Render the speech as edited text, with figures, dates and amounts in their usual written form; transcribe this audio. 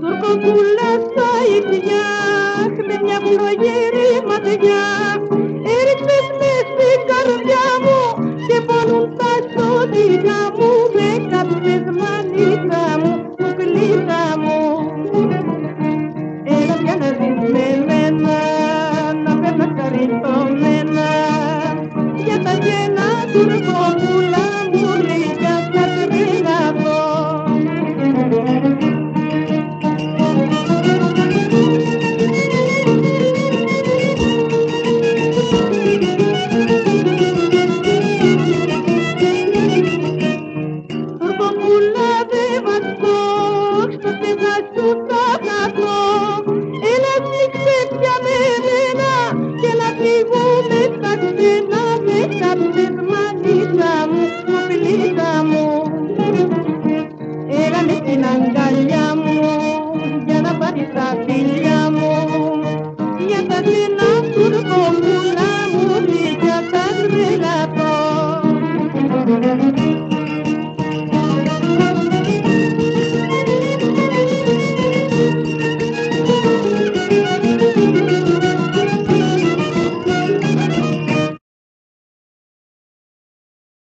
Turco pula sai piñak, leña bulo yeri matilla.